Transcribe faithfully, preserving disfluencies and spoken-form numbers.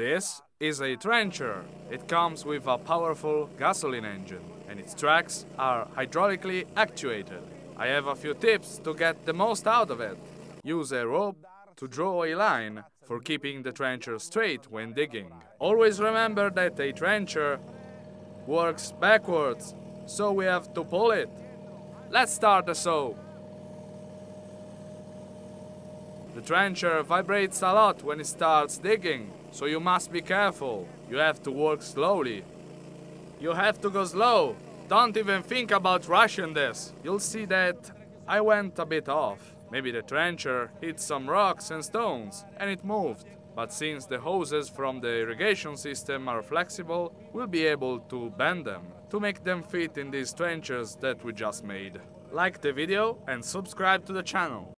This is a trencher. It comes with a powerful gasoline engine and its tracks are hydraulically actuated. I have a few tips to get the most out of it. Use a rope to draw a line for keeping the trencher straight when digging. Always remember that a trencher works backwards, so we have to pull it. Let's start the saw. The trencher vibrates a lot when it starts digging, so you must be careful. You have to work slowly. You have to go slow. Don't even think about rushing this. You'll see that I went a bit off. Maybe the trencher hit some rocks and stones and it moved. But since the hoses from the irrigation system are flexible, we'll be able to bend them to make them fit in these trenchers that we just made. Like the video and subscribe to the channel.